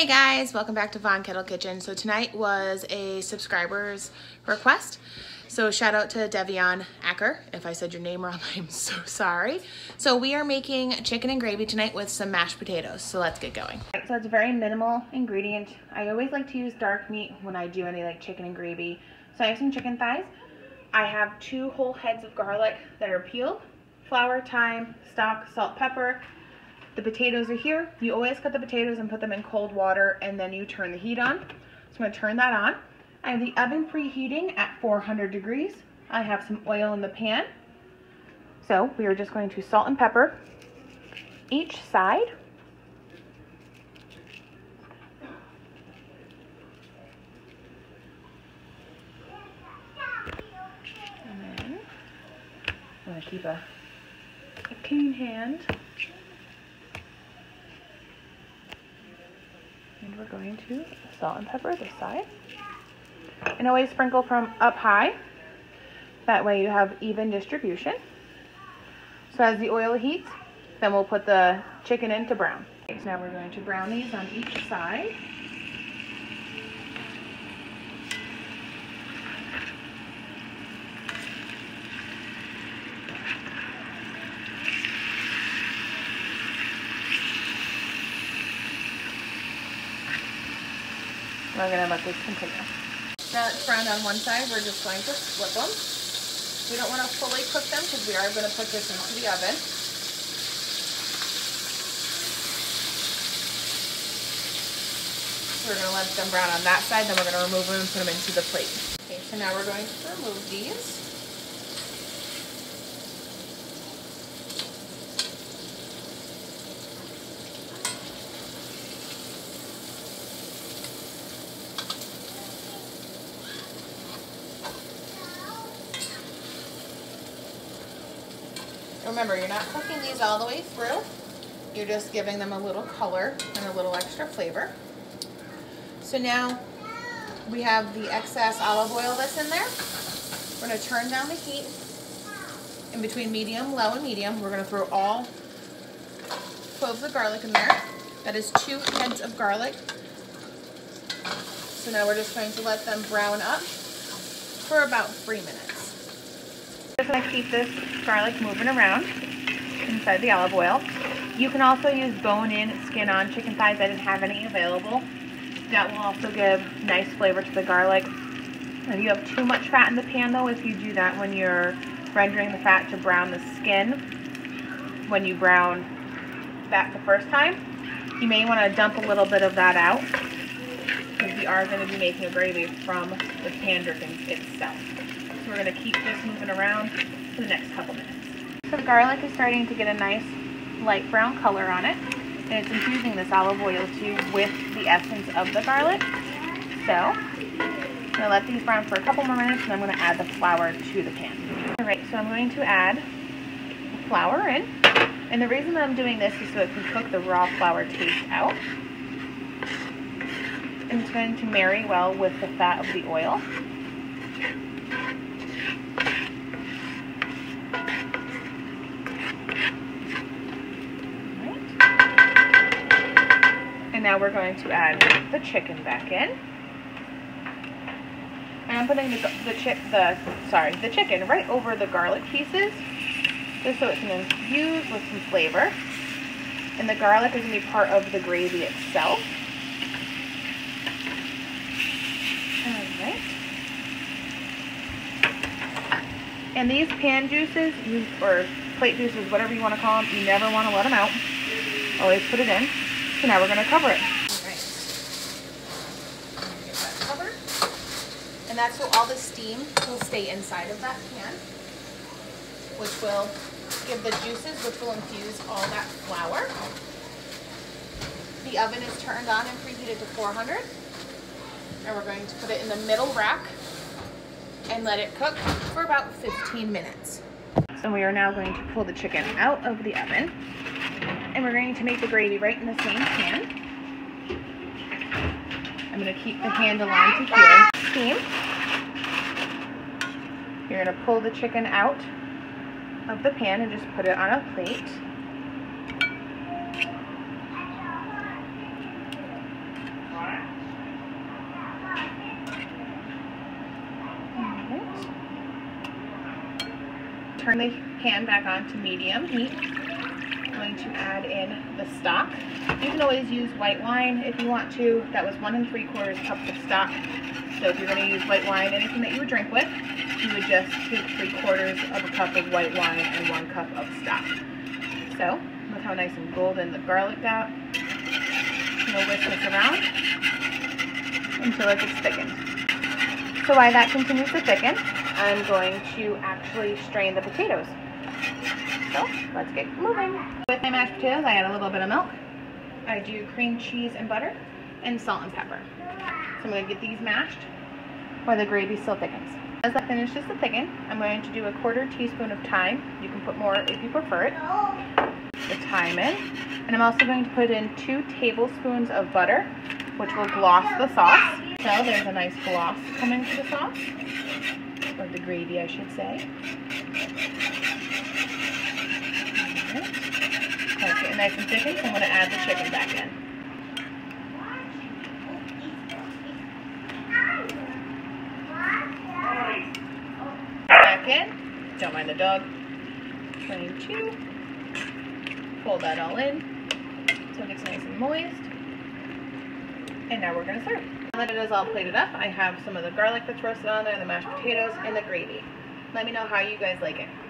Hey guys, welcome back to Von Kettle Kitchen. So tonight was a subscriber's request. So shout out to Devion Acker. If I said your name wrong, I'm so sorry. So we are making chicken and gravy tonight with some mashed potatoes. So let's get going. So it's a very minimal ingredient. I always like to use dark meat when I do any like chicken and gravy. So I have some chicken thighs. I have 2 whole heads of garlic that are peeled, flour, thyme, stock, salt, pepper. The potatoes are here. You always cut the potatoes and put them in cold water and then you turn the heat on. So I'm going to turn that on. I have the oven preheating at 400 degrees. I have some oil in the pan. So we are just going to salt and pepper each side. And then I'm going to keep a clean hand. And we're going to salt and pepper this side. And always sprinkle from up high. That way you have even distribution. So as the oil heats, then we'll put the chicken in to brown. Okay, so now we're going to brown these on each side. I'm going to let this continue. Now it's browned on one side, we're just going to flip them. We don't want to fully cook them because we are going to put this into the oven. We're going to let them brown on that side, then we're going to remove them and put them into the plate. Okay, so now we're going to remove these. Remember, you're not cooking these all the way through. You're just giving them a little color and a little extra flavor. So now we have the excess olive oil that's in there. We're going to turn down the heat. In between medium, low, and medium, we're going to throw all 12 of the garlic in there. That is 2 heads of garlic. So now we're just going to let them brown up for about 3 minutes. I'm just going to keep this garlic moving around inside the olive oil. You can also use bone-in, skin-on chicken thighs. I didn't have any available. That will also give nice flavor to the garlic. If you have too much fat in the pan, though, if you do that when you're rendering the fat to brown the skin, when you brown that the first time, you may want to dump a little bit of that out because we are going to be making a gravy from the pan dripping itself. We're going to keep this moving around for the next couple minutes. So the garlic is starting to get a nice light brown color on it, and it's infusing this olive oil too with the essence of the garlic. So I'm going to let these brown for a couple more minutes, and I'm going to add the flour to the pan. Alright, so I'm going to add the flour in, and the reason that I'm doing this is so it can cook the raw flour taste out. And it's going to marry well with the fat of the oil. And now we're going to add the chicken back in. And I'm putting the chicken right over the garlic pieces, just so it can infuse with some flavor. And the garlic is going to be part of the gravy itself. All right. And these pan juices, or plate juices, whatever you want to call them, you never want to let them out. Always put it in. So now we're going to cover it. All right. Get that covered. And that's so all the steam will stay inside of that pan, which will give the juices, which will infuse all that flour. The oven is turned on and preheated to 400. And we're going to put it in the middle rack and let it cook for about 15 minutes. So we are now going to pull the chicken out of the oven. And we're going to make the gravy right in the same pan. I'm going to keep the handle on to here. Steam. You're going to pull the chicken out of the pan and just put it on a plate. turn the pan back on to medium heat. I'm going to add in the stock. You can always use white wine if you want to. That was 1 3/4 cups of stock. So if you're going to use white wine, anything that you would drink with, you would just take 3/4 cups of white wine and 1 cup of stock. So look how nice and golden the garlic got. I'm going to whisk this around until it gets thickened. So while that continues to thicken, I'm going to actually strain the potatoes. So let's get moving. With my mashed potatoes, I add a little bit of milk. I do cream cheese and butter and salt and pepper. So I'm going to get these mashed while the gravy still thickens. As that finishes to thicken, I'm going to do 1/4 teaspoon of thyme. You can put more if you prefer it. The thyme in. And I'm also going to put in 2 tablespoons of butter, which will gloss the sauce. So there's a nice gloss coming to the sauce, or the gravy I should say. It's getting nice and thickened, so I'm going to add the chicken back in. Back in. Don't mind the dog. Going to fold that all in so it gets nice and moist. And now we're going to serve. Now that it is all plated up, I have some of the garlic that's roasted on there, the mashed potatoes, and the gravy. Let me know how you guys like it.